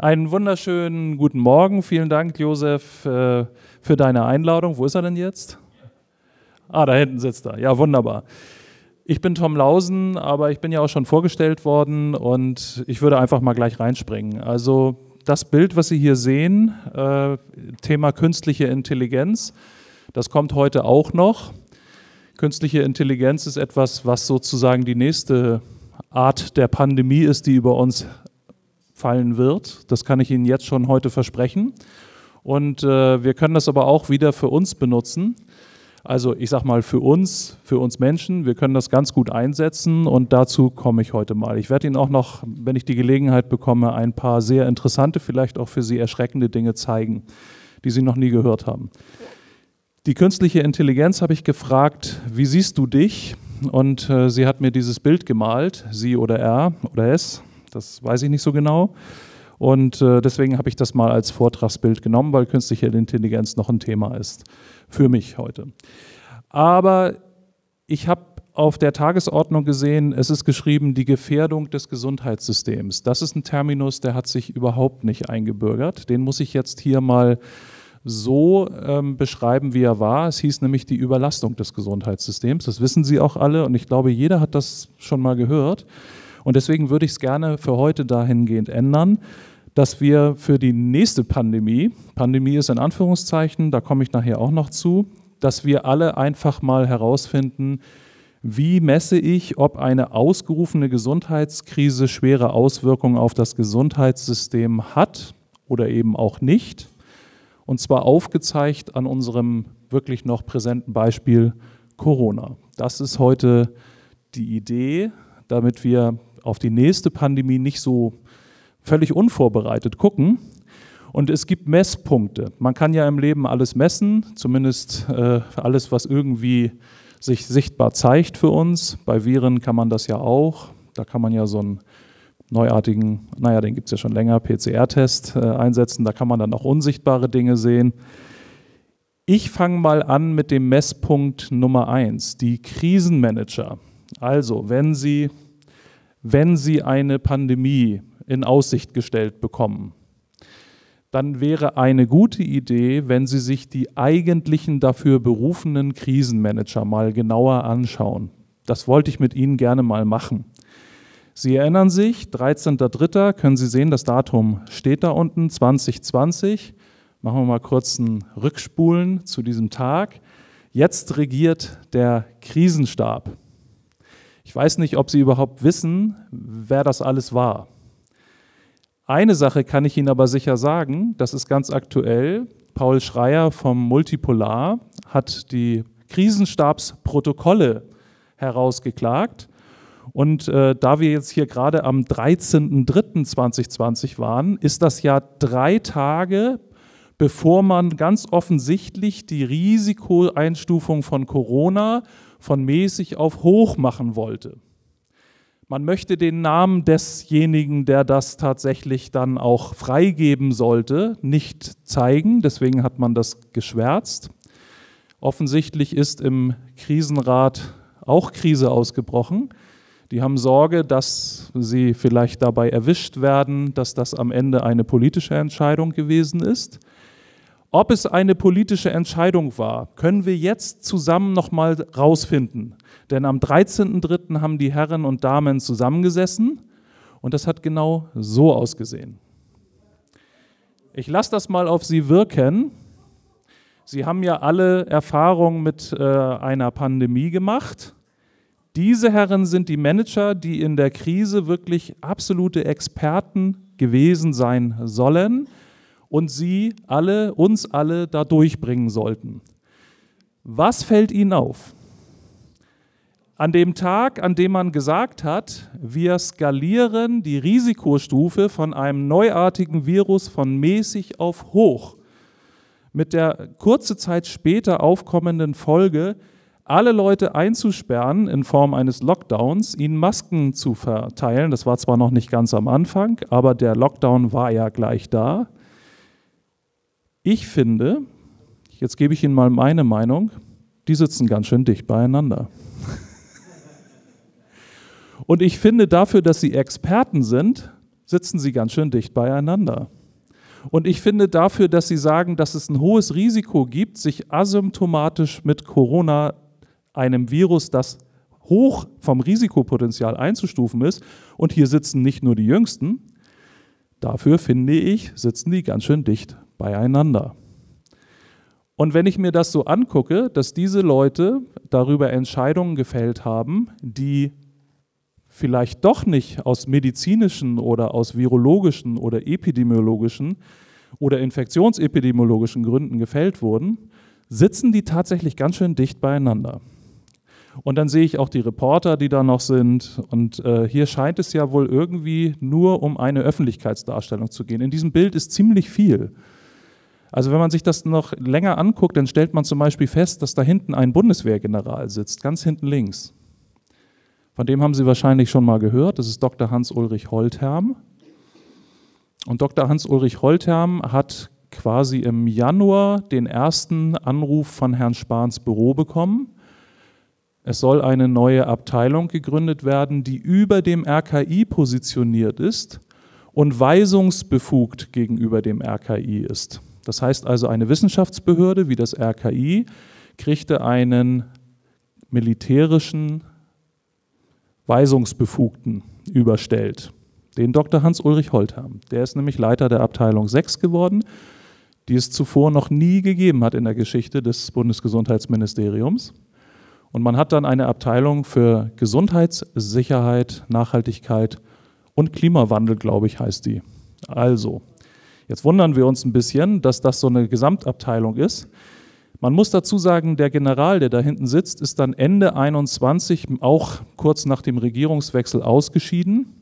Einen wunderschönen guten Morgen. Vielen Dank, Josef, für deine Einladung. Wo ist er denn jetzt? Ah, da hinten sitzt er. Ja, wunderbar. Ich bin Tom Lausen, aber ich bin ja auch schon vorgestellt worden und ich würde einfach mal gleich reinspringen. Also das Bild, was Sie hier sehen, Thema künstliche Intelligenz, das kommt heute auch noch. Künstliche Intelligenz ist etwas, was sozusagen die nächste Art der Pandemie ist, die über uns fallen wird. Das kann ich Ihnen jetzt schon heute versprechen. Und wir können das aber auch wieder für uns benutzen. Also ich sage mal für uns Menschen, wir können das ganz gut einsetzen und dazu komme ich heute mal. Ich werde Ihnen auch noch, wenn ich die Gelegenheit bekomme, ein paar sehr interessante, vielleicht auch für Sie erschreckende Dinge zeigen, die Sie noch nie gehört haben. Die künstliche Intelligenz habe ich gefragt, wie siehst du dich? Und sie hat mir dieses Bild gemalt, sie oder er oder es. Das weiß ich nicht so genau. Und deswegen habe ich das mal als Vortragsbild genommen, weil künstliche Intelligenz noch ein Thema ist für mich heute. Aber ich habe auf der Tagesordnung gesehen, es ist geschrieben, die Gefährdung des Gesundheitssystems. Das ist ein Terminus, der hat sich überhaupt nicht eingebürgert. Den muss ich jetzt hier mal so beschreiben, wie er war. Es hieß nämlich die Überlastung des Gesundheitssystems. Das wissen Sie auch alle und ich glaube, jeder hat das schon mal gehört. Und deswegen würde ich es gerne für heute dahingehend ändern, dass wir für die nächste Pandemie, Pandemie ist in Anführungszeichen, da komme ich nachher auch noch zu, dass wir alle einfach mal herausfinden, wie messe ich, ob eine ausgerufene Gesundheitskrise schwere Auswirkungen auf das Gesundheitssystem hat oder eben auch nicht. Und zwar aufgezeigt an unserem wirklich noch präsenten Beispiel Corona. Das ist heute die Idee, damit wir auf die nächste Pandemie nicht so völlig unvorbereitet gucken. Und es gibt Messpunkte. Man kann ja im Leben alles messen, zumindest alles, was irgendwie sich sichtbar zeigt für uns. Bei Viren kann man das ja auch. Da kann man ja so einen neuartigen, naja, den gibt es ja schon länger, PCR-Test einsetzen. Da kann man dann auch unsichtbare Dinge sehen. Ich fange mal an mit dem Messpunkt Nummer 1, die Krisenmanager. Also, wenn Sie eine Pandemie in Aussicht gestellt bekommen, dann wäre eine gute Idee, wenn Sie sich die eigentlichen dafür berufenen Krisenmanager mal genauer anschauen. Das wollte ich mit Ihnen gerne mal machen. Sie erinnern sich, 13.03. können Sie sehen, das Datum steht da unten, 2020. Machen wir mal kurz einen Rückspulen zu diesem Tag. Jetzt regiert der Krisenstab. Ich weiß nicht, ob Sie überhaupt wissen, wer das alles war. Eine Sache kann ich Ihnen aber sicher sagen, das ist ganz aktuell. Paul Schreier vom Multipolar hat die Krisenstabsprotokolle herausgeklagt. Und da wir jetzt hier gerade am 13.03.2020 waren, ist das ja 3 Tage, bevor man ganz offensichtlich die Risikoeinstufung von Corona von mäßig auf hoch machen wollte. Man möchte den Namen desjenigen, der das tatsächlich dann auch freigeben sollte, nicht zeigen. Deswegen hat man das geschwärzt. Offensichtlich ist im Krisenrat auch Krise ausgebrochen. Die haben Sorge, dass sie vielleicht dabei erwischt werden, dass das am Ende eine politische Entscheidung gewesen ist. Ob es eine politische Entscheidung war, können wir jetzt zusammen nochmal rausfinden. Denn am 13.03. haben die Herren und Damen zusammengesessen und das hat genau so ausgesehen. Ich lasse das mal auf Sie wirken. Sie haben ja alle Erfahrungen mit einer Pandemie gemacht. Diese Herren sind die Manager, die in der Krise wirklich absolute Experten gewesen sein sollen. Und Sie alle, uns alle da durchbringen sollten. Was fällt Ihnen auf? An dem Tag, an dem man gesagt hat, wir skalieren die Risikostufe von einem neuartigen Virus von mäßig auf hoch, mit der kurze Zeit später aufkommenden Folge, alle Leute einzusperren in Form eines Lockdowns, ihnen Masken zu verteilen, das war zwar noch nicht ganz am Anfang, aber der Lockdown war ja gleich da. Ich finde, jetzt gebe ich Ihnen mal meine Meinung, die sitzen ganz schön dicht beieinander. Und ich finde dafür, dass Sie Experten sind, sitzen sie ganz schön dicht beieinander. Und ich finde dafür, dass sie sagen, dass es ein hohes Risiko gibt, sich asymptomatisch mit Corona, einem Virus, das hoch vom Risikopotenzial einzustufen ist, und hier sitzen nicht nur die Jüngsten, dafür finde ich, sitzen die ganz schön dicht beieinander. Und wenn ich mir das so angucke, dass diese Leute darüber Entscheidungen gefällt haben, die vielleicht doch nicht aus medizinischen oder aus virologischen oder epidemiologischen oder infektionsepidemiologischen Gründen gefällt wurden, sitzen die tatsächlich ganz schön dicht beieinander. Und dann sehe ich auch die Reporter, die da noch sind. Und hier scheint es ja wohl irgendwie nur um eine Öffentlichkeitsdarstellung zu gehen. In diesem Bild ist ziemlich viel. Also wenn man sich das noch länger anguckt, dann stellt man zum Beispiel fest, dass da hinten ein Bundeswehrgeneral sitzt, ganz hinten links. Von dem haben Sie wahrscheinlich schon mal gehört. Das ist Dr. Hans-Ulrich Holtherm. Und Dr. Hans-Ulrich Holtherm hat quasi im Januar den ersten Anruf von Herrn Spahns Büro bekommen. Es soll eine neue Abteilung gegründet werden, die über dem RKI positioniert ist und weisungsbefugt gegenüber dem RKI ist. Das heißt also, eine Wissenschaftsbehörde wie das RKI kriegte einen militärischen Weisungsbefugten überstellt, den Dr. Hans-Ulrich Holtherm. Der ist nämlich Leiter der Abteilung 6 geworden, die es zuvor noch nie gegeben hat in der Geschichte des Bundesgesundheitsministeriums. Und man hat dann eine Abteilung für Gesundheitssicherheit, Nachhaltigkeit und Klimawandel, glaube ich, heißt die. Also, jetzt wundern wir uns ein bisschen, dass das so eine Gesamtabteilung ist. Man muss dazu sagen, der General, der da hinten sitzt, ist dann Ende 21, auch kurz nach dem Regierungswechsel, ausgeschieden.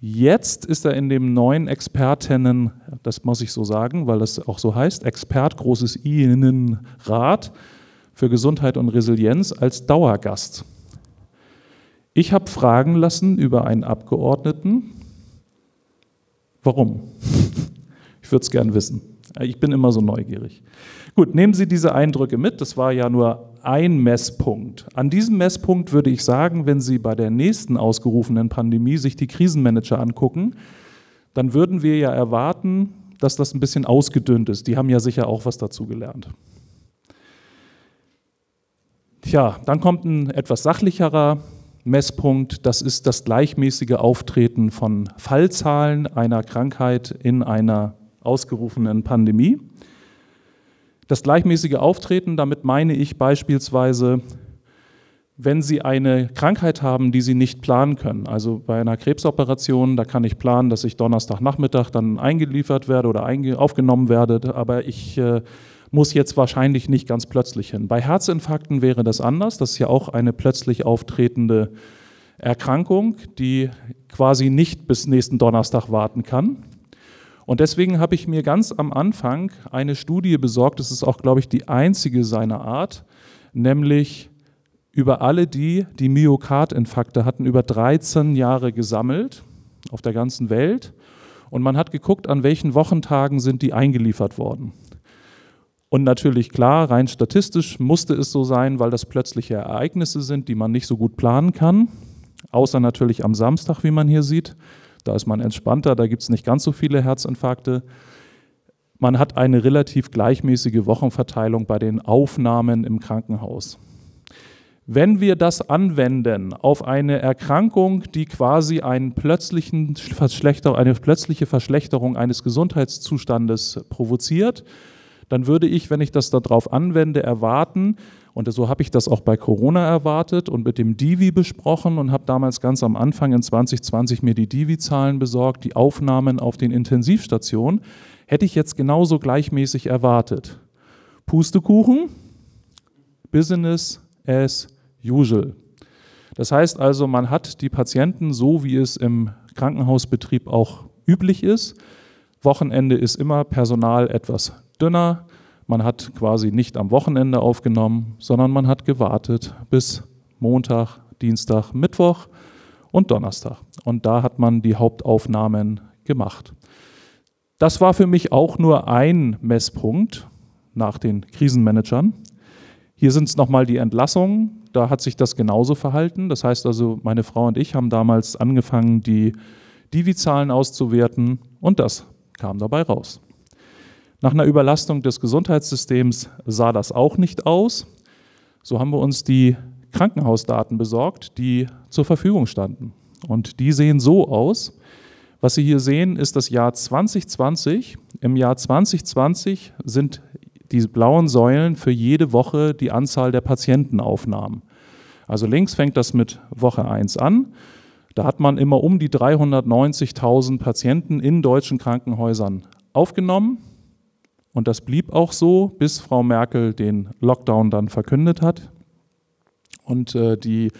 Jetzt ist er in dem neuen Expertinnen, das muss ich so sagen, weil das auch so heißt, Expert, großes I, Innenrat für Gesundheit und Resilienz als Dauergast. Ich habe fragen lassen über einen Abgeordneten. Warum? Ich würde es gern wissen. Ich bin immer so neugierig. Gut, nehmen Sie diese Eindrücke mit. Das war ja nur ein Messpunkt. An diesem Messpunkt würde ich sagen, wenn Sie bei der nächsten ausgerufenen Pandemie sich die Krisenmanager angucken, dann würden wir ja erwarten, dass das ein bisschen ausgedünnt ist. Die haben ja sicher auch was dazu gelernt. Tja, dann kommt ein etwas sachlicherer Messpunkt, das ist das gleichmäßige Auftreten von Fallzahlen einer Krankheit in einer ausgerufenen Pandemie. Das gleichmäßige Auftreten, damit meine ich beispielsweise, wenn Sie eine Krankheit haben, die Sie nicht planen können, also bei einer Krebsoperation, da kann ich planen, dass ich Donnerstagnachmittag dann eingeliefert werde oder aufgenommen werde, aber ich muss jetzt wahrscheinlich nicht ganz plötzlich hin. Bei Herzinfarkten wäre das anders. Das ist ja auch eine plötzlich auftretende Erkrankung, die quasi nicht bis nächsten Donnerstag warten kann. Und deswegen habe ich mir ganz am Anfang eine Studie besorgt, das ist auch, glaube ich, die einzige seiner Art, nämlich über alle die, die Myokardinfarkte hatten, über 13 Jahre gesammelt auf der ganzen Welt. Und man hat geguckt, an welchen Wochentagen sind die eingeliefert worden. Und natürlich klar, rein statistisch musste es so sein, weil das plötzliche Ereignisse sind, die man nicht so gut planen kann. Außer natürlich am Samstag, wie man hier sieht. Da ist man entspannter, da gibt es nicht ganz so viele Herzinfarkte. Man hat eine relativ gleichmäßige Wochenverteilung bei den Aufnahmen im Krankenhaus. Wenn wir das anwenden auf eine Erkrankung, die quasi eine plötzliche Verschlechterung eines Gesundheitszustandes provoziert, dann würde ich, wenn ich das darauf anwende, erwarten, und so habe ich das auch bei Corona erwartet und mit dem DIVI besprochen und habe damals ganz am Anfang in 2020 mir die DIVI-Zahlen besorgt, die Aufnahmen auf den Intensivstationen, hätte ich jetzt genauso gleichmäßig erwartet. Pustekuchen, Business as usual. Das heißt also, man hat die Patienten, so wie es im Krankenhausbetrieb auch üblich ist, Wochenende ist immer Personal etwas dünner, man hat quasi nicht am Wochenende aufgenommen, sondern man hat gewartet bis Montag, Dienstag, Mittwoch und Donnerstag. Und da hat man die Hauptaufnahmen gemacht. Das war für mich auch nur ein Messpunkt nach den Krisenmanagern. Hier sind es nochmal die Entlassungen, da hat sich das genauso verhalten. Das heißt also, meine Frau und ich haben damals angefangen, die DIVI-Zahlen auszuwerten und das kam dabei raus. Nach einer Überlastung des Gesundheitssystems sah das auch nicht aus. So haben wir uns die Krankenhausdaten besorgt, die zur Verfügung standen. Und die sehen so aus. Was Sie hier sehen, ist das Jahr 2020. Im Jahr 2020 sind die blauen Säulen für jede Woche die Anzahl der Patientenaufnahmen. Also links fängt das mit Woche 1 an. Da hat man immer um die 390.000 Patienten in deutschen Krankenhäusern aufgenommen. Und das blieb auch so, bis Frau Merkel den Lockdown dann verkündet hat und die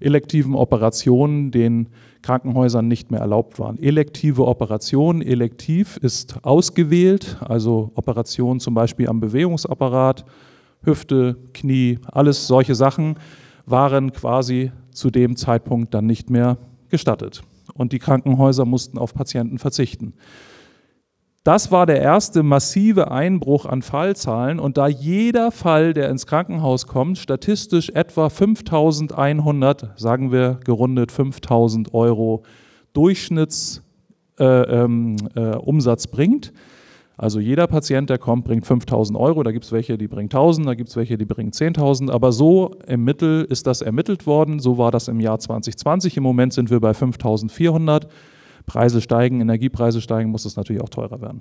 elektiven Operationen den Krankenhäusern nicht mehr erlaubt waren. Elektive Operationen, elektiv ist ausgewählt, also Operationen zum Beispiel am Bewegungsapparat, Hüfte, Knie, alles solche Sachen waren quasi zu dem Zeitpunkt dann nicht mehr gestattet. Und die Krankenhäuser mussten auf Patienten verzichten. Das war der erste massive Einbruch an Fallzahlen und da jeder Fall, der ins Krankenhaus kommt, statistisch etwa 5.100, sagen wir gerundet 5.000 Euro Durchschnittsumsatz bringt, also jeder Patient, der kommt, bringt 5.000 Euro, da gibt es welche, die bringen 1.000, da gibt es welche, die bringen 10.000, aber so im Mittel ist das ermittelt worden, so war das im Jahr 2020, im Moment sind wir bei 5.400. Preise steigen, Energiepreise steigen, muss es natürlich auch teurer werden.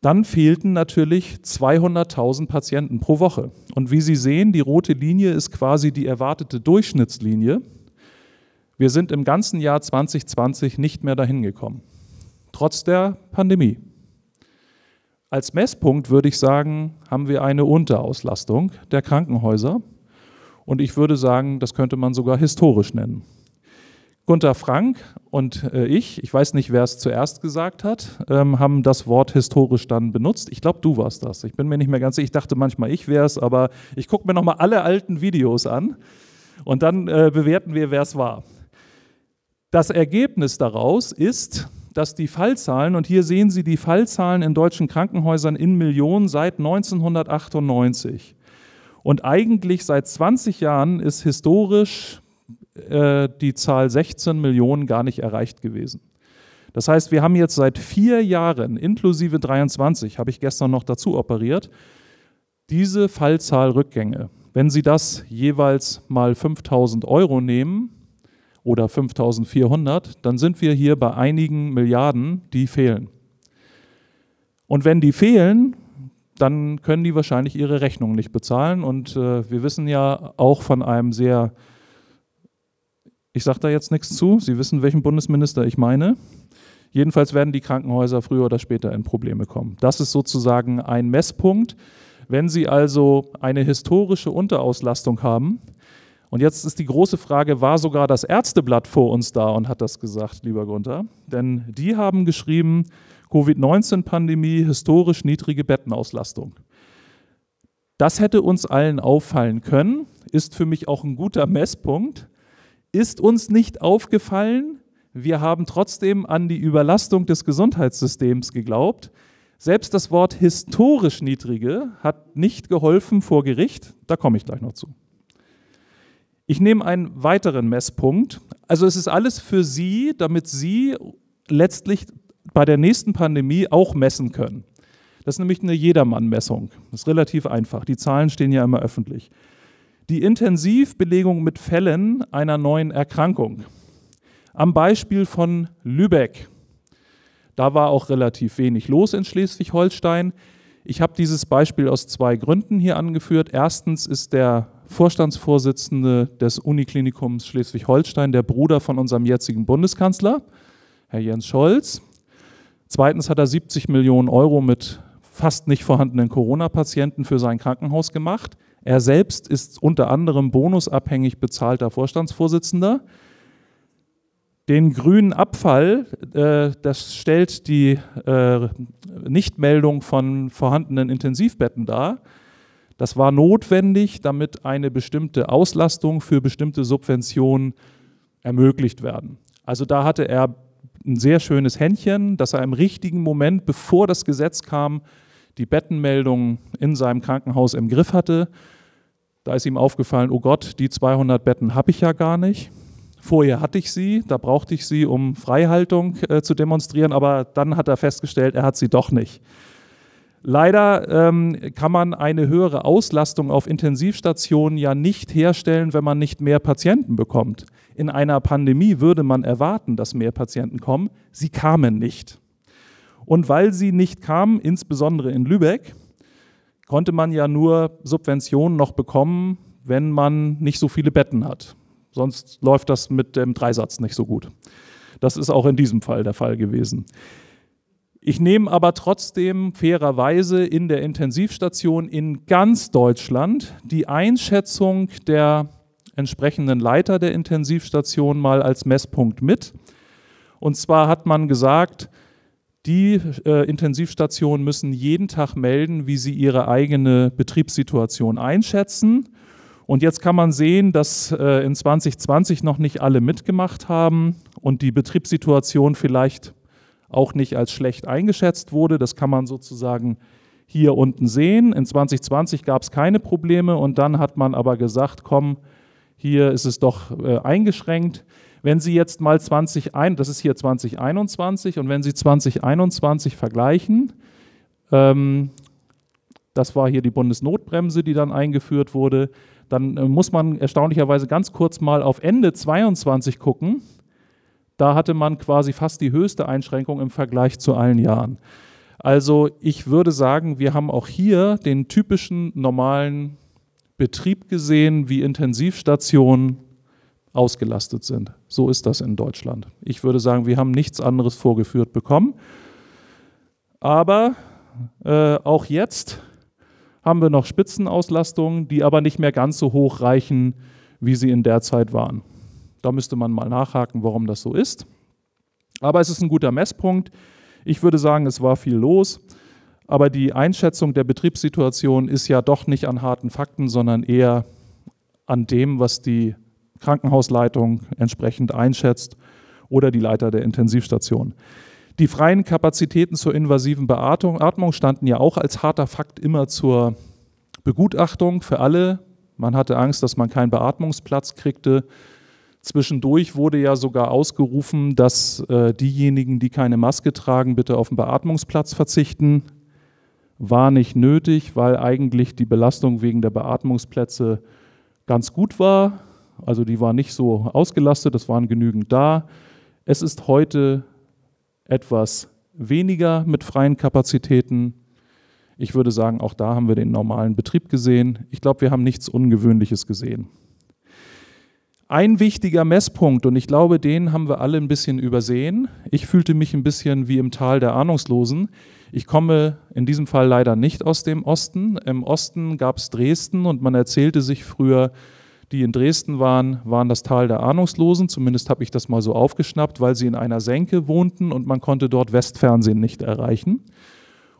Dann fehlten natürlich 200.000 Patienten pro Woche. Und wie Sie sehen, die rote Linie ist quasi die erwartete Durchschnittslinie. Wir sind im ganzen Jahr 2020 nicht mehr dahin gekommen, trotz der Pandemie. Als Messpunkt würde ich sagen, haben wir eine Unterauslastung der Krankenhäuser. Und ich würde sagen, das könnte man sogar historisch nennen. Gunter Frank und ich weiß nicht, wer es zuerst gesagt hat, haben das Wort historisch dann benutzt. Ich glaube, du warst das. Ich bin mir nicht mehr ganz sicher. Ich dachte manchmal, ich wäre es, aber ich gucke mir nochmal alle alten Videos an und dann bewerten wir, wer es war. Das Ergebnis daraus ist, dass die Fallzahlen, und hier sehen Sie die Fallzahlen in deutschen Krankenhäusern in Millionen seit 1998. Und eigentlich seit 20 Jahren ist historisch die Zahl 16 Millionen gar nicht erreicht gewesen. Das heißt, wir haben jetzt seit 4 Jahren, inklusive 23, habe ich gestern noch dazu operiert, diese Fallzahlrückgänge. Wenn Sie das jeweils mal 5.000 Euro nehmen oder 5.400, dann sind wir hier bei einigen Milliarden, die fehlen. Und wenn die fehlen, dann können die wahrscheinlich ihre Rechnung nicht bezahlen. Und wir wissen ja auch von einem sehr... Ich sage da jetzt nichts zu, Sie wissen, welchen Bundesminister ich meine. Jedenfalls werden die Krankenhäuser früher oder später in Probleme kommen. Das ist sozusagen ein Messpunkt. Wenn Sie also eine historische Unterauslastung haben, und jetzt ist die große Frage, war sogar das Ärzteblatt vor uns da und hat das gesagt, lieber Gunther? Denn die haben geschrieben, Covid-19-Pandemie, historisch niedrige Bettenauslastung. Das hätte uns allen auffallen können, ist für mich auch ein guter Messpunkt. Ist uns nicht aufgefallen, wir haben trotzdem an die Überlastung des Gesundheitssystems geglaubt. Selbst das Wort historisch niedrige hat nicht geholfen vor Gericht, da komme ich gleich noch zu. Ich nehme einen weiteren Messpunkt. Also es ist alles für Sie, damit Sie letztlich bei der nächsten Pandemie auch messen können. Das ist nämlich eine Jedermann-Messung. Das ist relativ einfach, die Zahlen stehen ja immer öffentlich. Die Intensivbelegung mit Fällen einer neuen Erkrankung. Am Beispiel von Lübeck. Da war auch relativ wenig los in Schleswig-Holstein. Ich habe dieses Beispiel aus 2 Gründen hier angeführt. Erstens ist der Vorstandsvorsitzende des Uniklinikums Schleswig-Holstein der Bruder von unserem jetzigen Bundeskanzler, Herr Jens Scholz. Zweitens hat er 70 Millionen Euro mit fast nicht vorhandenen Corona-Patienten für sein Krankenhaus gemacht. Er selbst ist unter anderem bonusabhängig bezahlter Vorstandsvorsitzender. Den grünen Abfall, das stellt die Nichtmeldung von vorhandenen Intensivbetten dar. Das war notwendig, damit eine bestimmte Auslastung für bestimmte Subventionen ermöglicht werden. Also da hatte er ein sehr schönes Händchen, dass er im richtigen Moment, bevor das Gesetz kam, die Bettenmeldung in seinem Krankenhaus im Griff hatte. Da ist ihm aufgefallen, oh Gott, die 200 Betten habe ich ja gar nicht. Vorher hatte ich sie, da brauchte ich sie, um Freihaltung zu demonstrieren, aber dann hat er festgestellt, er hat sie doch nicht. Leider kann man eine höhere Auslastung auf Intensivstationen ja nicht herstellen, wenn man nicht mehr Patienten bekommt. In einer Pandemie würde man erwarten, dass mehr Patienten kommen. Sie kamen nicht. Und weil sie nicht kamen, insbesondere in Lübeck, konnte man ja nur Subventionen noch bekommen, wenn man nicht so viele Betten hat. Sonst läuft das mit dem Dreisatz nicht so gut. Das ist auch in diesem Fall der Fall gewesen. Ich nehme aber trotzdem fairerweise in der Intensivstation in ganz Deutschland die Einschätzung der entsprechenden Leiter der Intensivstation mal als Messpunkt mit. Und zwar hat man gesagt, die Intensivstationen müssen jeden Tag melden, wie sie ihre eigene Betriebssituation einschätzen. Und jetzt kann man sehen, dass in 2020 noch nicht alle mitgemacht haben und die Betriebssituation vielleicht auch nicht als schlecht eingeschätzt wurde. Das kann man sozusagen hier unten sehen. In 2020 gab es keine Probleme und dann hat man aber gesagt, komm, hier ist es doch eingeschränkt. Wenn Sie jetzt mal das ist hier 2021, und wenn Sie 2021 vergleichen, das war hier die Bundesnotbremse, die dann eingeführt wurde, dann muss man erstaunlicherweise ganz kurz mal auf Ende 2022 gucken. Da hatte man quasi fast die höchste Einschränkung im Vergleich zu allen Jahren. Also ich würde sagen, wir haben auch hier den typischen normalen Betrieb gesehen, wie Intensivstationen ausgelastet sind. So ist das in Deutschland. Ich würde sagen, wir haben nichts anderes vorgeführt bekommen. Aber auch jetzt haben wir noch Spitzenauslastungen, die aber nicht mehr ganz so hoch reichen, wie sie in der Zeit waren. Da müsste man mal nachhaken, warum das so ist. Aber es ist ein guter Messpunkt. Ich würde sagen, es war viel los. Aber die Einschätzung der Betriebssituation ist ja doch nicht an harten Fakten, sondern eher an dem, was die Krankenhausleitung entsprechend einschätzt oder die Leiter der Intensivstation. Die freien Kapazitäten zur invasiven Beatmung standen ja auch als harter Fakt immer zur Begutachtung für alle. Man hatte Angst, dass man keinen Beatmungsplatz kriegte. Zwischendurch wurde ja sogar ausgerufen, dass diejenigen, die keine Maske tragen, bitte auf den Beatmungsplatz verzichten. War nicht nötig, weil eigentlich die Belastung wegen der Beatmungsplätze ganz gut war. Also die war nicht so ausgelastet, es waren genügend da. Es ist heute etwas weniger mit freien Kapazitäten. Ich würde sagen, auch da haben wir den normalen Betrieb gesehen. Ich glaube, wir haben nichts Ungewöhnliches gesehen. Ein wichtiger Messpunkt, und ich glaube, den haben wir alle ein bisschen übersehen. Ich fühlte mich ein bisschen wie im Tal der Ahnungslosen. Ich komme in diesem Fall leider nicht aus dem Osten. Im Osten gab es Dresden und man erzählte sich früher, die in Dresden waren das Tal der Ahnungslosen. Zumindest habe ich das mal so aufgeschnappt, weil sie in einer Senke wohnten und man konnte dort Westfernsehen nicht erreichen.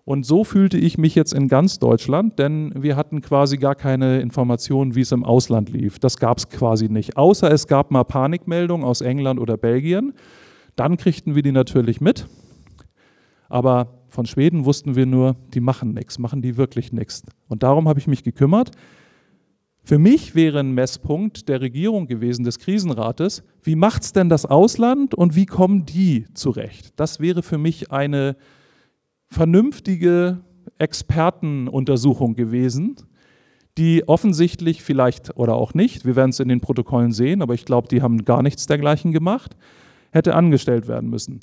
Und so fühlte ich mich jetzt in ganz Deutschland, denn wir hatten quasi gar keine Informationen, wie es im Ausland lief. Das gab es quasi nicht, außer es gab mal Panikmeldungen aus England oder Belgien. Dann kriegten wir die natürlich mit, aber von Schweden wussten wir nur, die machen nichts, machen die wirklich nichts. Und darum habe ich mich gekümmert. Für mich wäre ein Messpunkt der Regierung gewesen, des Krisenrates, wie macht es denn das Ausland und wie kommen die zurecht? Das wäre für mich eine vernünftige Expertenuntersuchung gewesen, die offensichtlich vielleicht oder auch nicht, wir werden es in den Protokollen sehen, aber ich glaube, die haben gar nichts dergleichen gemacht, hätte angestellt werden müssen.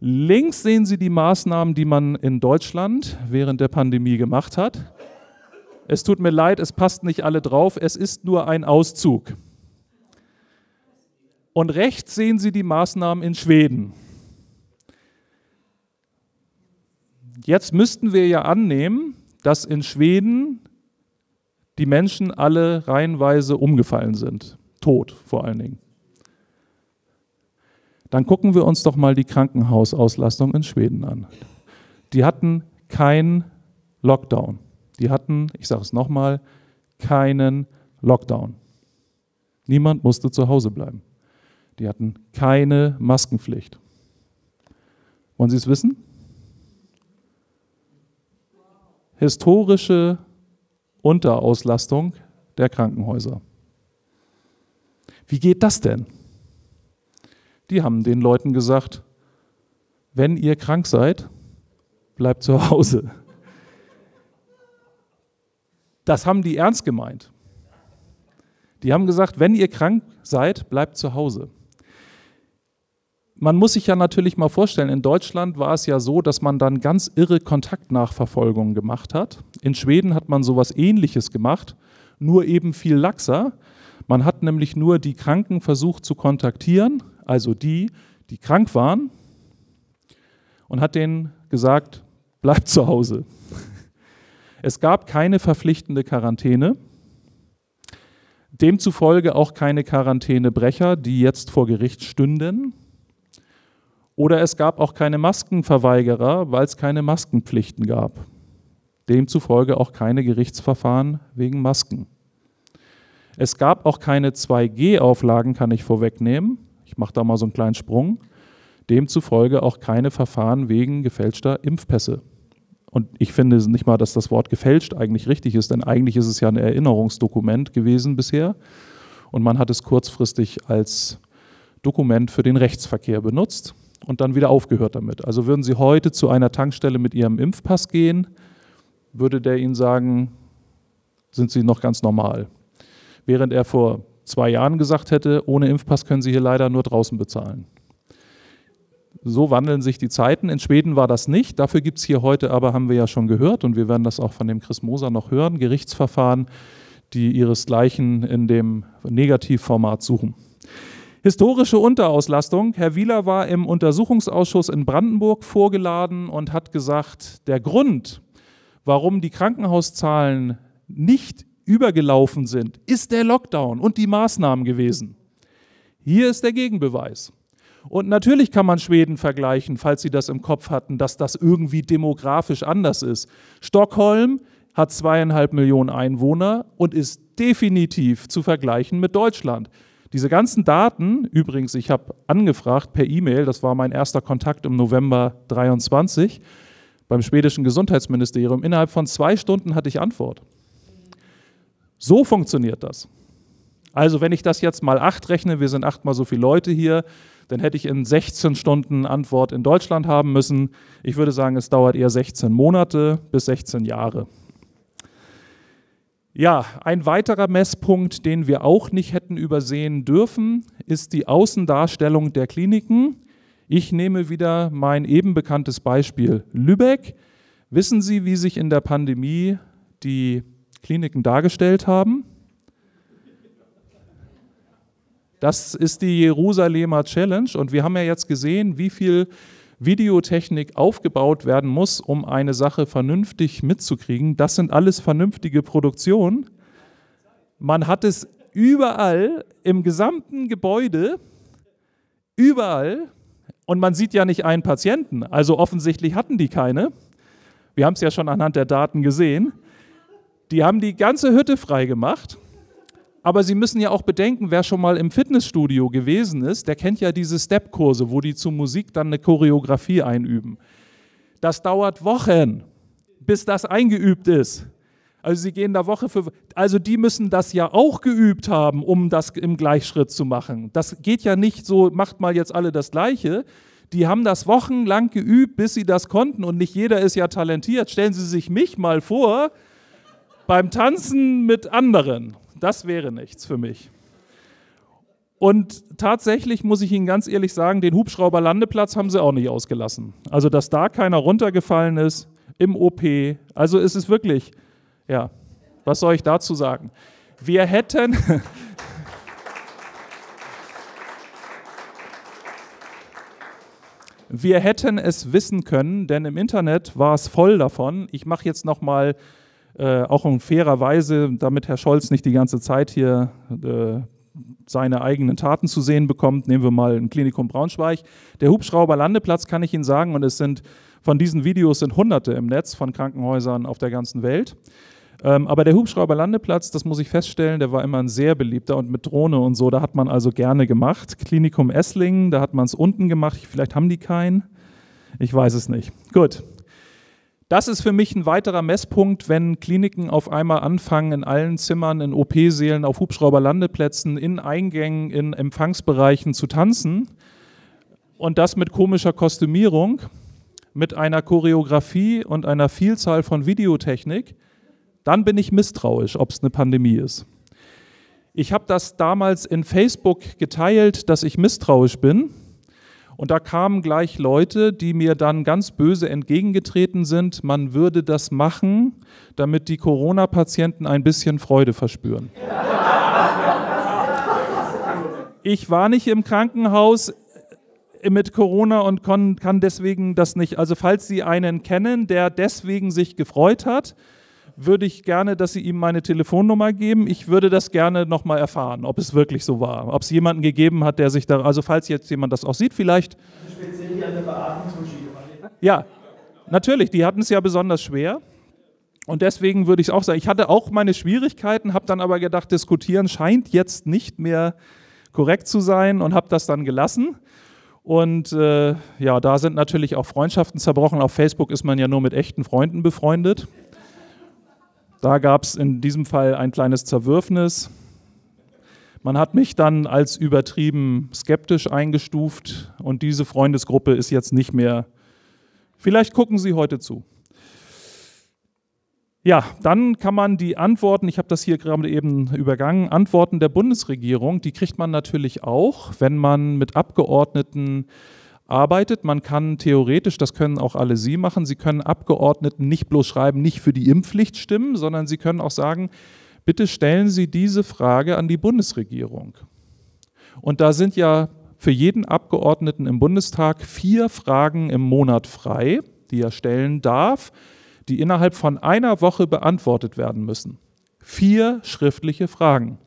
Links sehen Sie die Maßnahmen, die man in Deutschland während der Pandemie gemacht hat. Es tut mir leid, es passt nicht alle drauf, es ist nur ein Auszug. Und rechts sehen Sie die Maßnahmen in Schweden. Jetzt müssten wir ja annehmen, dass in Schweden die Menschen alle reihenweise umgefallen sind, tot vor allen Dingen. Dann gucken wir uns doch mal die Krankenhausauslastung in Schweden an. Die hatten keinen Lockdown. Die hatten, ich sage es nochmal, keinen Lockdown. Niemand musste zu Hause bleiben. Die hatten keine Maskenpflicht. Wollen Sie es wissen? Historische Unterauslastung der Krankenhäuser. Wie geht das denn? Die haben den Leuten gesagt, wenn ihr krank seid, bleibt zu Hause. Das haben die ernst gemeint. Die haben gesagt, wenn ihr krank seid, bleibt zu Hause. Man muss sich ja natürlich mal vorstellen, in Deutschland war es ja so, dass man dann ganz irre Kontaktnachverfolgungen gemacht hat. In Schweden hat man sowas Ähnliches gemacht, nur eben viel laxer. Man hat nämlich nur die Kranken versucht zu kontaktieren, also die, die krank waren, und hat denen gesagt, bleibt zu Hause. Es gab keine verpflichtende Quarantäne, demzufolge auch keine Quarantänebrecher, die jetzt vor Gericht stünden. Oder es gab auch keine Maskenverweigerer, weil es keine Maskenpflichten gab. Demzufolge auch keine Gerichtsverfahren wegen Masken. Es gab auch keine 2G-Auflagen, kann ich vorwegnehmen. Ich mache da mal so einen kleinen Sprung. Demzufolge auch keine Verfahren wegen gefälschter Impfpässe. Und ich finde nicht mal, dass das Wort gefälscht eigentlich richtig ist, denn eigentlich ist es ja ein Erinnerungsdokument gewesen bisher. Und man hat es kurzfristig als Dokument für den Rechtsverkehr benutzt und dann wieder aufgehört damit. Also würden Sie heute zu einer Tankstelle mit Ihrem Impfpass gehen, würde der Ihnen sagen, sind Sie noch ganz normal. Während er vor 2 Jahren gesagt hätte, ohne Impfpass können Sie hier leider nur draußen bezahlen. So wandeln sich die Zeiten. In Schweden war das nicht. Dafür gibt es hier heute aber, haben wir ja schon gehört, und wir werden das auch von dem Chris Moser noch hören, Gerichtsverfahren, die ihresgleichen in dem Negativformat suchen. Historische Unterauslastung. Herr Wieler war im Untersuchungsausschuss in Brandenburg vorgeladen und hat gesagt, der Grund, warum die Krankenhauszahlen nicht übergelaufen sind, ist der Lockdown und die Maßnahmen gewesen. Hier ist der Gegenbeweis. Und natürlich kann man Schweden vergleichen, falls Sie das im Kopf hatten, dass das irgendwie demografisch anders ist. Stockholm hat 2,5 Millionen Einwohner und ist definitiv zu vergleichen mit Deutschland. Diese ganzen Daten, übrigens, ich habe angefragt per E-Mail, das war mein erster Kontakt im November 23 beim schwedischen Gesundheitsministerium, innerhalb von 2 Stunden hatte ich Antwort. So funktioniert das. Also wenn ich das jetzt mal 8 rechne, wir sind 8-mal so viele Leute hier, dann hätte ich in 16 Stunden Antwort in Deutschland haben müssen. Ich würde sagen, es dauert eher 16 Monate bis 16 Jahre. Ja, ein weiterer Messpunkt, den wir auch nicht hätten übersehen dürfen, ist die Außendarstellung der Kliniken. Ich nehme wieder mein eben bekanntes Beispiel Lübeck. Wissen Sie, wie sich in der Pandemie die Kliniken dargestellt haben? Das ist die Jerusalemer Challenge und wir haben ja jetzt gesehen, wie viel Videotechnik aufgebaut werden muss, um eine Sache vernünftig mitzukriegen. Das sind alles vernünftige Produktionen. Man hat es überall, im gesamten Gebäude, überall, und man sieht ja nicht einen Patienten, also offensichtlich hatten die keine. Wir haben es ja schon anhand der Daten gesehen. Die haben die ganze Hütte freigemacht. Aber Sie müssen ja auch bedenken, wer schon mal im Fitnessstudio gewesen ist, der kennt ja diese Step-Kurse, wo die zu Musik dann eine Choreografie einüben. Das dauert Wochen, bis das eingeübt ist. Also Sie gehen da Woche für Woche. Also die müssen das ja auch geübt haben, um das im Gleichschritt zu machen. Das geht ja nicht so, macht mal jetzt alle das Gleiche. Die haben das wochenlang geübt, bis sie das konnten. Und nicht jeder ist ja talentiert. Stellen Sie sich mich mal vor, beim Tanzen mit anderen. Das wäre nichts für mich. Und tatsächlich muss ich Ihnen ganz ehrlich sagen, den Hubschrauberlandeplatz haben sie auch nicht ausgelassen. Also, dass da keiner runtergefallen ist im OP. Also ist es wirklich, ja, was soll ich dazu sagen? Wir hätten, wir hätten es wissen können, denn im Internet war es voll davon. Ich mache jetzt nochmal auch in fairer Weise, damit Herr Scholz nicht die ganze Zeit hier seine eigenen Taten zu sehen bekommt, nehmen wir mal ein Klinikum Braunschweig. Der Hubschrauberlandeplatz, kann ich Ihnen sagen, und es sind von diesen Videos sind Hunderte im Netz von Krankenhäusern auf der ganzen Welt. Aber der Hubschrauberlandeplatz, das muss ich feststellen, der war immer ein sehr beliebter und mit Drohne und so, da hat man also gerne gemacht. Klinikum Esslingen, da hat man es unten gemacht, vielleicht haben die keinen, ich weiß es nicht. Gut. Das ist für mich ein weiterer Messpunkt, wenn Kliniken auf einmal anfangen, in allen Zimmern, in OP-Sälen, auf Hubschrauberlandeplätzen, in Eingängen, in Empfangsbereichen zu tanzen. Und das mit komischer Kostümierung, mit einer Choreografie und einer Vielzahl von Videotechnik, dann bin ich misstrauisch, ob es eine Pandemie ist. Ich habe das damals in Facebook geteilt, dass ich misstrauisch bin. Und da kamen gleich Leute, die mir dann ganz böse entgegengetreten sind, man würde das machen, damit die Corona-Patienten ein bisschen Freude verspüren. Ich war nicht im Krankenhaus mit Corona und kann deswegen das nicht. Also falls Sie einen kennen, der deswegen sich gefreut hat, würde ich gerne, dass Sie ihm meine Telefonnummer geben. Ich würde das gerne nochmal erfahren, ob es wirklich so war. Ob es jemanden gegeben hat, der sich da... Also falls jetzt jemand das auch sieht, vielleicht... Speziell an der Beatmungsmaschine. Ja, natürlich, die hatten es ja besonders schwer. Und deswegen würde ich es auch sagen. Ich hatte auch meine Schwierigkeiten, habe dann aber gedacht, diskutieren scheint jetzt nicht mehr korrekt zu sein und habe das dann gelassen. Und ja, da sind natürlich auch Freundschaften zerbrochen. Auf Facebook ist man ja nur mit echten Freunden befreundet. Da gab es in diesem Fall ein kleines Zerwürfnis. Man hat mich dann als übertrieben skeptisch eingestuft und diese Freundesgruppe ist jetzt nicht mehr. Vielleicht gucken Sie heute zu. Ja, dann kann man die Antworten, ich habe das hier gerade eben übergangen, Antworten der Bundesregierung, die kriegt man natürlich auch, wenn man mit Abgeordneten arbeitet. Man kann theoretisch, das können auch alle Sie machen, Sie können Abgeordneten nicht bloß schreiben, nicht für die Impfpflicht stimmen, sondern Sie können auch sagen, bitte stellen Sie diese Frage an die Bundesregierung. Und da sind ja für jeden Abgeordneten im Bundestag 4 Fragen im Monat frei, die er stellen darf, die innerhalb von einer Woche beantwortet werden müssen. 4 schriftliche Fragen.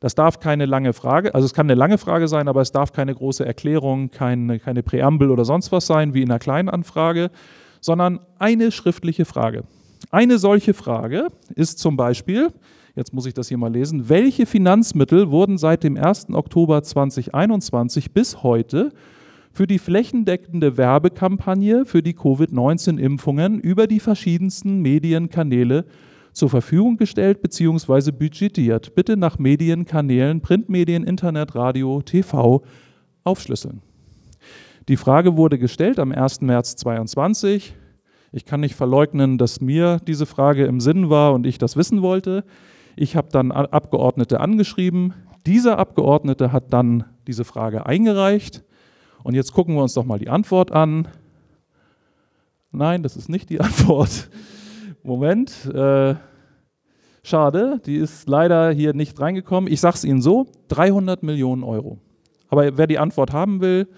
Das darf keine lange Frage, also es kann eine lange Frage sein, aber es darf keine große Erklärung, keine Präambel oder sonst was sein, wie in einer Kleinanfrage, sondern eine schriftliche Frage. Eine solche Frage ist zum Beispiel, jetzt muss ich das hier mal lesen, welche Finanzmittel wurden seit dem 1. Oktober 2021 bis heute für die flächendeckende Werbekampagne für die Covid-19-Impfungen über die verschiedensten Medienkanäle zur Verfügung gestellt bzw. budgetiert. Bitte nach Medienkanälen, Printmedien, Internet, Radio, TV aufschlüsseln. Die Frage wurde gestellt am 1. März 2022. Ich kann nicht verleugnen, dass mir diese Frage im Sinn war und ich das wissen wollte. Ich habe dann Abgeordnete angeschrieben. Dieser Abgeordnete hat dann diese Frage eingereicht. Und jetzt gucken wir uns doch mal die Antwort an. Nein, das ist nicht die Antwort. Moment, schade, die ist leider hier nicht reingekommen. Ich sage es Ihnen so, 300 Millionen Euro. Aber wer die Antwort haben will,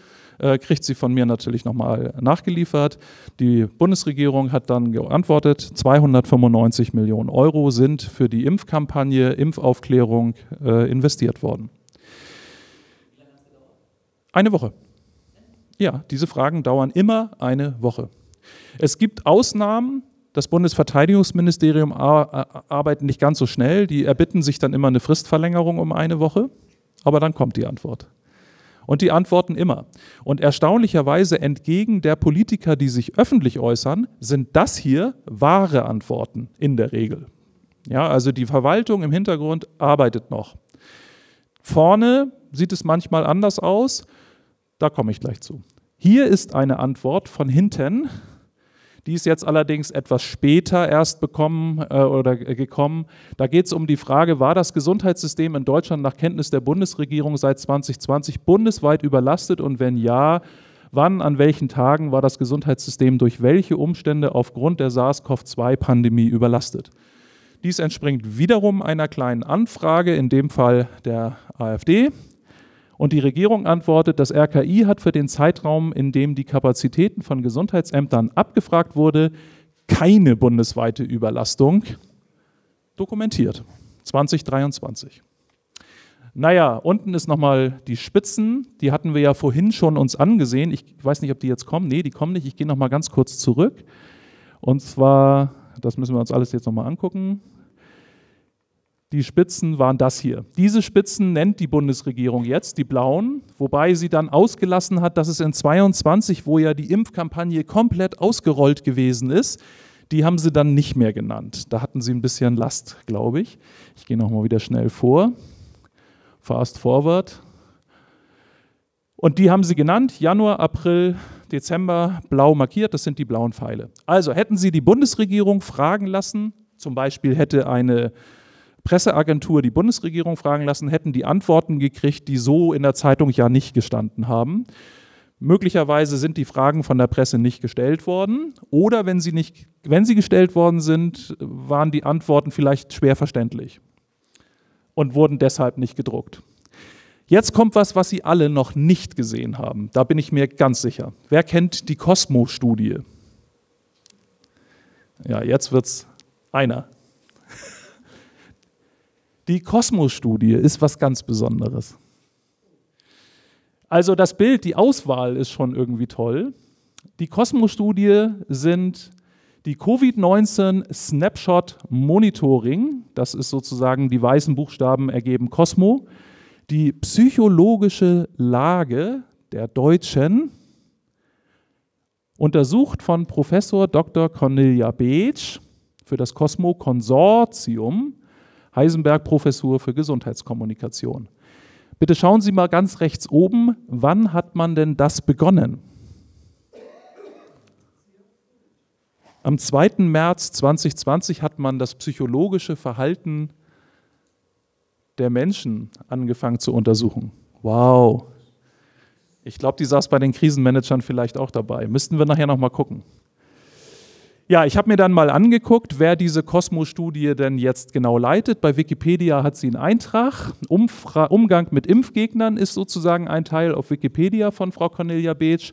kriegt sie von mir natürlich nochmal nachgeliefert. Die Bundesregierung hat dann geantwortet, 295 Millionen Euro sind für die Impfkampagne, Impfaufklärung investiert worden. Wie lange hat es gedauert? Eine Woche. Ja, diese Fragen dauern immer eine Woche. Es gibt Ausnahmen. Das Bundesverteidigungsministerium arbeitet nicht ganz so schnell. Die erbitten sich dann immer eine Fristverlängerung um eine Woche, aber dann kommt die Antwort. Und die antworten immer. Und erstaunlicherweise entgegen der Politiker, die sich öffentlich äußern, sind das hier wahre Antworten in der Regel. Ja, also die Verwaltung im Hintergrund arbeitet noch. Vorne sieht es manchmal anders aus. Da komme ich gleich zu. Hier ist eine Antwort von hinten. Die ist jetzt allerdings etwas später erst gekommen. Da geht es um die Frage, war das Gesundheitssystem in Deutschland nach Kenntnis der Bundesregierung seit 2020 bundesweit überlastet und wenn ja, wann, an welchen Tagen war das Gesundheitssystem durch welche Umstände aufgrund der SARS-CoV-2-Pandemie überlastet? Dies entspringt wiederum einer kleinen Anfrage, in dem Fall der AfD. Und die Regierung antwortet, das RKI hat für den Zeitraum, in dem die Kapazitäten von Gesundheitsämtern abgefragt wurde, keine bundesweite Überlastung dokumentiert. 2023. Naja, unten ist nochmal die Spitzen. Die hatten wir ja vorhin schon uns angesehen. Ich weiß nicht, ob die jetzt kommen. Nee, die kommen nicht. Ich gehe nochmal ganz kurz zurück. Und zwar, das müssen wir uns alles jetzt nochmal angucken. Die Spitzen waren das hier. Diese Spitzen nennt die Bundesregierung jetzt, die blauen, wobei sie dann ausgelassen hat, dass es in 22, wo ja die Impfkampagne komplett ausgerollt gewesen ist, die haben sie dann nicht mehr genannt. Da hatten sie ein bisschen Last, glaube ich. Ich gehe nochmal wieder schnell vor. Fast forward. Und die haben sie genannt, Januar, April, Dezember, blau markiert, das sind die blauen Pfeile. Also hätten sie die Bundesregierung fragen lassen, zum Beispiel hätte eine Presseagentur die Bundesregierung fragen lassen, hätten die Antworten gekriegt, die so in der Zeitung ja nicht gestanden haben. Möglicherweise sind die Fragen von der Presse nicht gestellt worden oder wenn sie gestellt worden sind, waren die Antworten vielleicht schwer verständlich und wurden deshalb nicht gedruckt. Jetzt kommt was, was Sie alle noch nicht gesehen haben. Da bin ich mir ganz sicher. Wer kennt die COSMO-Studie? Ja, jetzt wird's einer. Die COSMO-Studie ist was ganz Besonderes. Also das Bild, die Auswahl ist schon irgendwie toll. Die COSMO-Studie sind die Covid-19-Snapshot-Monitoring, das ist sozusagen die weißen Buchstaben ergeben COSMO, die psychologische Lage der Deutschen, untersucht von Professor Dr. Cornelia Betsch für das COSMO-Konsortium, Heisenberg-Professur für Gesundheitskommunikation. Bitte schauen Sie mal ganz rechts oben, wann hat man denn das begonnen? Am 2. März 2020 hat man das psychologische Verhalten der Menschen angefangen zu untersuchen. Wow. Ich glaube, die saß bei den Krisenmanagern vielleicht auch dabei. Müssten wir nachher nochmal gucken. Ja, ich habe mir dann mal angeguckt, wer diese COSMO-Studie denn jetzt genau leitet. Bei Wikipedia hat sie einen Eintrag. Umgang mit Impfgegnern ist sozusagen ein Teil auf Wikipedia von Frau Cornelia Betsch.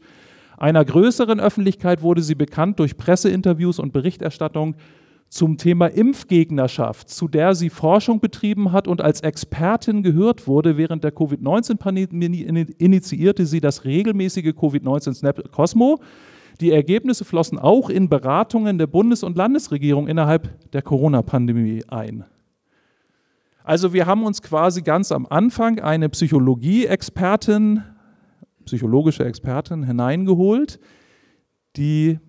Einer größeren Öffentlichkeit wurde sie bekannt durch Presseinterviews und Berichterstattung zum Thema Impfgegnerschaft, zu der sie Forschung betrieben hat und als Expertin gehört wurde. Während der Covid-19-Pandemie initiierte sie das regelmäßige Covid-19-Snap-COSMO. Die Ergebnisse flossen auch in Beratungen der Bundes- und Landesregierung innerhalb der Corona-Pandemie ein. Also wir haben uns quasi ganz am Anfang eine Psychologie-Expertin, psychologische Expertin hineingeholt, die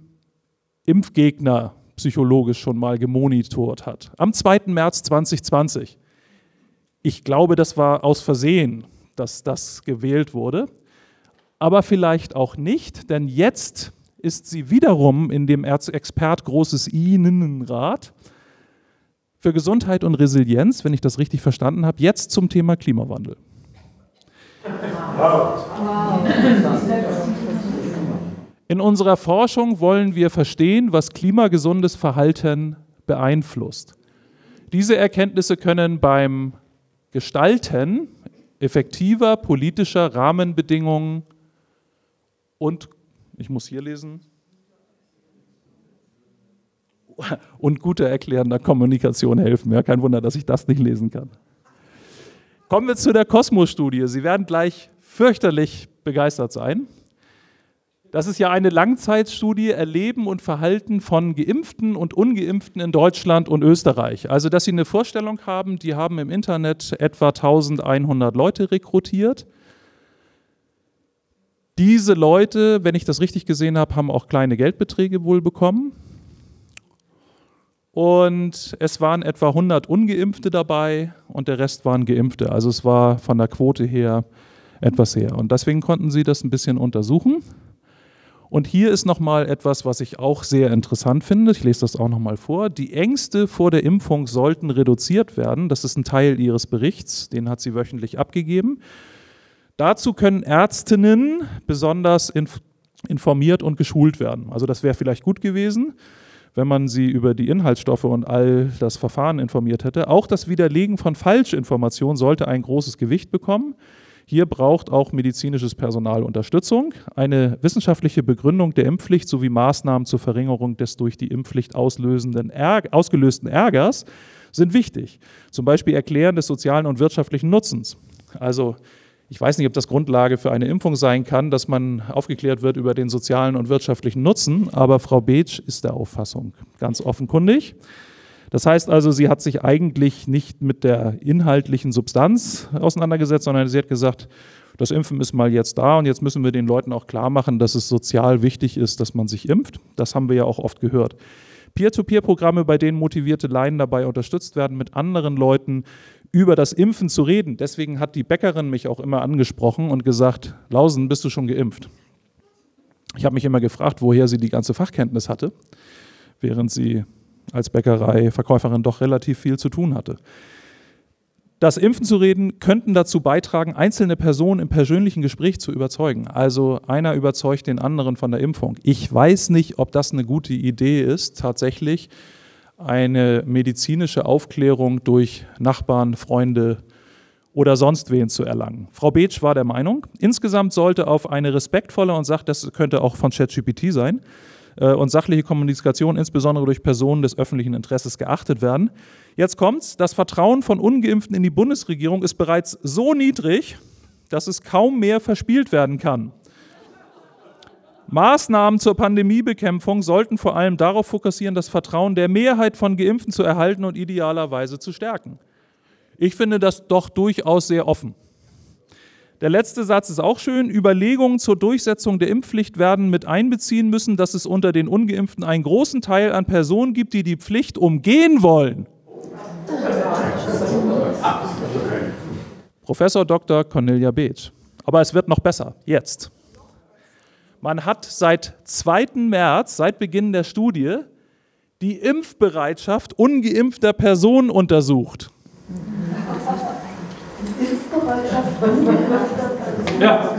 Impfgegner psychologisch schon mal gemonitort hat. Am 2. März 2020. Ich glaube, das war aus Versehen, dass das gewählt wurde. Aber vielleicht auch nicht, denn jetzt ist sie wiederum in dem Expert großes Innenrat für Gesundheit und Resilienz, wenn ich das richtig verstanden habe, jetzt zum Thema Klimawandel. In unserer Forschung wollen wir verstehen, was klimagesundes Verhalten beeinflusst. Diese Erkenntnisse können beim Gestalten effektiver politischer Rahmenbedingungen und und guter erklärender Kommunikation helfen. Ja, kein Wunder, dass ich das nicht lesen kann. Kommen wir zu der COSMO-Studie. Sie werden gleich fürchterlich begeistert sein. Das ist ja eine Langzeitstudie, Erleben und Verhalten von Geimpften und Ungeimpften in Deutschland und Österreich. Also, dass Sie eine Vorstellung haben, die haben im Internet etwa 1100 Leute rekrutiert. Diese Leute, wenn ich das richtig gesehen habe, haben auch kleine Geldbeträge wohl bekommen. Und es waren etwa 100 Ungeimpfte dabei und der Rest waren Geimpfte. Also es war von der Quote her etwas her. Und deswegen konnten sie das ein bisschen untersuchen. Und hier ist nochmal etwas, was ich auch sehr interessant finde. Ich lese das auch nochmal vor. Die Ängste vor der Impfung sollten reduziert werden. Das ist ein Teil ihres Berichts, den hat sie wöchentlich abgegeben. Dazu können Ärztinnen besonders informiert und geschult werden. Also das wäre vielleicht gut gewesen, wenn man sie über die Inhaltsstoffe und all das Verfahren informiert hätte. Auch das Widerlegen von Falschinformationen sollte ein großes Gewicht bekommen. Hier braucht auch medizinisches Personal Unterstützung. Eine wissenschaftliche Begründung der Impfpflicht sowie Maßnahmen zur Verringerung des durch die Impfpflicht ausgelösten Ärgers sind wichtig. Zum Beispiel Erklären des sozialen und wirtschaftlichen Nutzens. Also ich weiß nicht, ob das Grundlage für eine Impfung sein kann, dass man aufgeklärt wird über den sozialen und wirtschaftlichen Nutzen, aber Frau Betsch ist der Auffassung, ganz offenkundig. Das heißt also, sie hat sich eigentlich nicht mit der inhaltlichen Substanz auseinandergesetzt, sondern sie hat gesagt, das Impfen ist mal jetzt da und jetzt müssen wir den Leuten auch klar machen, dass es sozial wichtig ist, dass man sich impft. Das haben wir ja auch oft gehört. Peer-to-Peer-Programme, bei denen motivierte Laien dabei unterstützt werden, mit anderen Leuten über das Impfen zu reden. Deswegen hat die Bäckerin mich auch immer angesprochen und gesagt, Lausen, bist du schon geimpft? Ich habe mich immer gefragt, woher sie die ganze Fachkenntnis hatte, während sie als Bäckerei-Verkäuferin doch relativ viel zu tun hatte. Das Impfen zu reden, könnten dazu beitragen, einzelne Personen im persönlichen Gespräch zu überzeugen. Also einer überzeugt den anderen von der Impfung. Ich weiß nicht, ob das eine gute Idee ist, tatsächlich eine medizinische Aufklärung durch Nachbarn, Freunde oder sonst wen zu erlangen. Frau Betsch war der Meinung, insgesamt sollte auf eine respektvolle und sagt, das könnte auch von ChatGPT sein, und sachliche Kommunikation, insbesondere durch Personen des öffentlichen Interesses, geachtet werden. Jetzt kommt's, das Vertrauen von Ungeimpften in die Bundesregierung ist bereits so niedrig, dass es kaum mehr verspielt werden kann. Maßnahmen zur Pandemiebekämpfung sollten vor allem darauf fokussieren, das Vertrauen der Mehrheit von Geimpften zu erhalten und idealerweise zu stärken. Ich finde das doch durchaus sehr offen. Der letzte Satz ist auch schön. Überlegungen zur Durchsetzung der Impfpflicht werden mit einbeziehen müssen, dass es unter den Ungeimpften einen großen Teil an Personen gibt, die die Pflicht umgehen wollen. Professor Dr. Cornelia Betsch. Aber es wird noch besser. Jetzt. Man hat seit 2. März, seit Beginn der Studie, die Impfbereitschaft ungeimpfter Personen untersucht. Ja.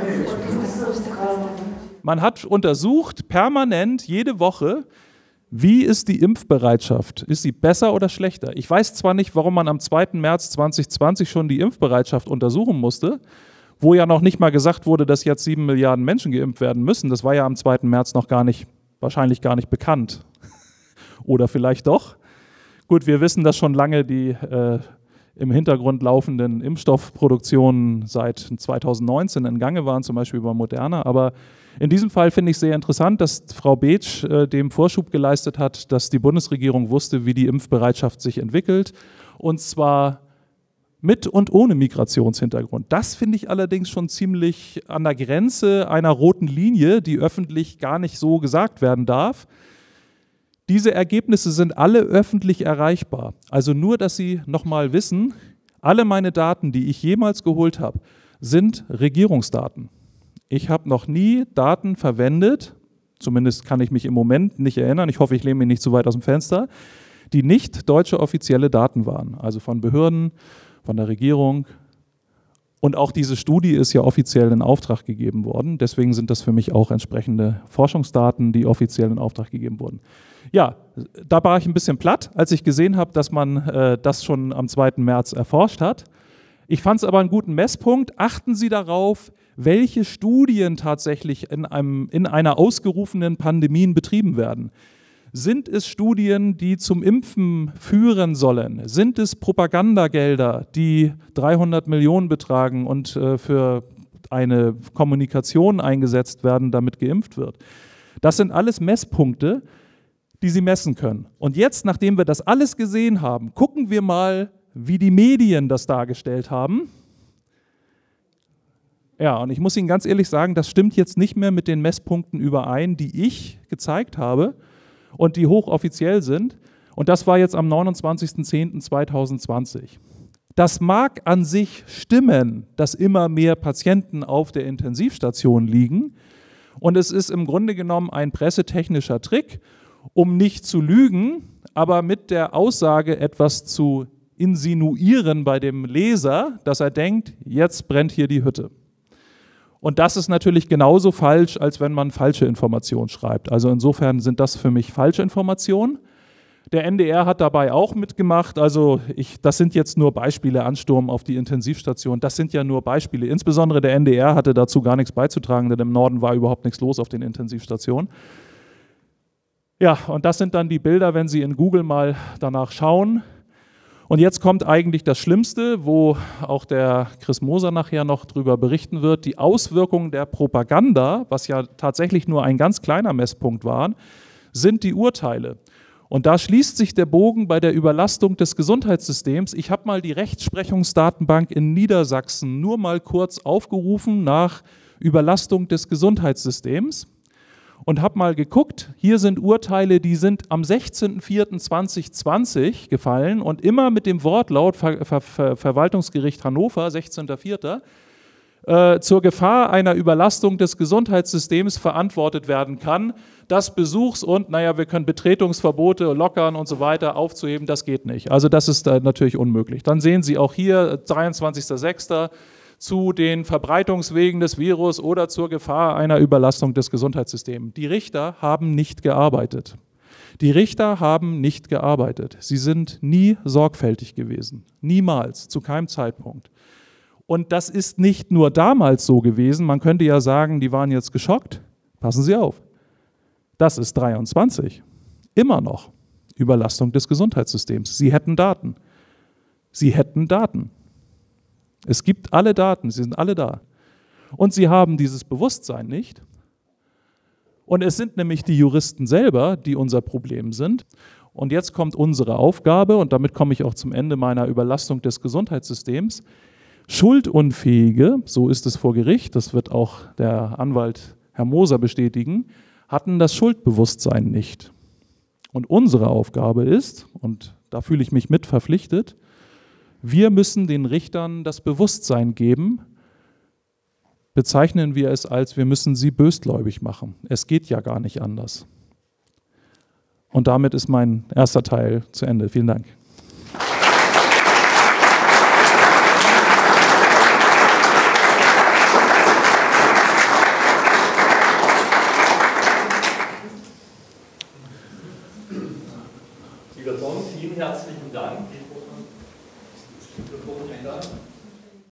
Man hat untersucht, permanent, jede Woche, wie ist die Impfbereitschaft? Ist sie besser oder schlechter? Ich weiß zwar nicht, warum man am 2. März 2020 schon die Impfbereitschaft untersuchen musste, wo ja noch nicht mal gesagt wurde, dass jetzt 7 Milliarden Menschen geimpft werden müssen. Das war ja am 2. März noch gar nicht, wahrscheinlich gar nicht bekannt. Oder vielleicht doch. Gut, wir wissen, dass schon lange die im Hintergrund laufenden Impfstoffproduktionen seit 2019 in Gange waren, zum Beispiel bei Moderna. Aber in diesem Fall finde ich sehr interessant, dass Frau Betsch dem Vorschub geleistet hat, dass die Bundesregierung wusste, wie die Impfbereitschaft sich entwickelt, und zwar mit und ohne Migrationshintergrund. Das finde ich allerdings schon ziemlich an der Grenze einer roten Linie, die öffentlich gar nicht so gesagt werden darf. Diese Ergebnisse sind alle öffentlich erreichbar. Also nur, dass Sie nochmal wissen, alle meine Daten, die ich jemals geholt habe, sind Regierungsdaten. Ich habe noch nie Daten verwendet, zumindest kann ich mich im Moment nicht erinnern, ich hoffe, ich lehne mich nicht zu weit aus dem Fenster, die nicht deutsche offizielle Daten waren, also von Behörden, von der Regierung. Und auch diese Studie ist ja offiziell in Auftrag gegeben worden. Deswegen sind das für mich auch entsprechende Forschungsdaten, die offiziell in Auftrag gegeben wurden. Ja, da war ich ein bisschen platt, als ich gesehen habe, dass man das schon am 2. März erforscht hat. Ich fand es aber einen guten Messpunkt. Achten Sie darauf, welche Studien tatsächlich in einer ausgerufenen Pandemie betrieben werden. Sind es Studien, die zum Impfen führen sollen? Sind es Propagandagelder, die 300 Millionen betragen und für eine Kommunikation eingesetzt werden, damit geimpft wird? Das sind alles Messpunkte, die Sie messen können. Und jetzt, nachdem wir das alles gesehen haben, gucken wir mal, wie die Medien das dargestellt haben. Ja, und ich muss Ihnen ganz ehrlich sagen, das stimmt jetzt nicht mehr mit den Messpunkten überein, die ich gezeigt habe und die hochoffiziell sind. Und das war jetzt am 29.10.2020. Das mag an sich stimmen, dass immer mehr Patienten auf der Intensivstation liegen. Und es ist im Grunde genommen ein pressetechnischer Trick, um nicht zu lügen, aber mit der Aussage etwas zu insinuieren bei dem Leser, dass er denkt, jetzt brennt hier die Hütte. Und das ist natürlich genauso falsch, als wenn man falsche Informationen schreibt. Also insofern sind das für mich falsche Informationen. Der NDR hat dabei auch mitgemacht. Also das sind jetzt nur Beispiele, Ansturm auf die Intensivstation. Das sind ja nur Beispiele. Insbesondere der NDR hatte dazu gar nichts beizutragen, denn im Norden war überhaupt nichts los auf den Intensivstationen. Ja, und das sind dann die Bilder, wenn Sie in Google mal danach schauen. Und jetzt kommt eigentlich das Schlimmste, wo auch der Chris Moser nachher noch drüber berichten wird, die Auswirkungen der Propaganda, was ja tatsächlich nur ein ganz kleiner Messpunkt waren, sind die Urteile. Und da schließt sich der Bogen bei der Überlastung des Gesundheitssystems. Ich habe mal die Rechtsprechungsdatenbank in Niedersachsen nur mal kurz aufgerufen nach Überlastung des Gesundheitssystems. und habe mal geguckt, hier sind Urteile, die sind am 16.04.2020 gefallen und immer mit dem Wortlaut Verwaltungsgericht Hannover, 16.04., zur Gefahr einer Überlastung des Gesundheitssystems verantwortet werden kann, das Besuchs- und, naja, wir können Betretungsverbote lockern und so weiter aufzuheben, das geht nicht. Also das ist natürlich unmöglich. Dann sehen Sie auch hier 23.06. zu den Verbreitungswegen des Virus oder zur Gefahr einer Überlastung des Gesundheitssystems. Die Richter haben nicht gearbeitet. Die Richter haben nicht gearbeitet. Sie sind nie sorgfältig gewesen. Niemals, zu keinem Zeitpunkt. Und das ist nicht nur damals so gewesen, man könnte ja sagen, die waren jetzt geschockt. Passen Sie auf, das ist 23. Immer noch Überlastung des Gesundheitssystems. Sie hätten Daten. Sie hätten Daten. Es gibt alle Daten, sie sind alle da. Und sie haben dieses Bewusstsein nicht. Und es sind nämlich die Juristen selber, die unser Problem sind. Und jetzt kommt unsere Aufgabe, und damit komme ich auch zum Ende meiner Überlastung des Gesundheitssystems, Schuldunfähige, so ist es vor Gericht, das wird auch der Anwalt Herr Moser bestätigen, hatten das Schuldbewusstsein nicht. Und unsere Aufgabe ist, und da fühle ich mich mit verpflichtet, wir müssen den Richtern das Bewusstsein geben, bezeichnen wir es als, wir müssen sie bösgläubig machen. Es geht ja gar nicht anders. Und damit ist mein erster Teil zu Ende. Vielen Dank. Herzlichen Dank.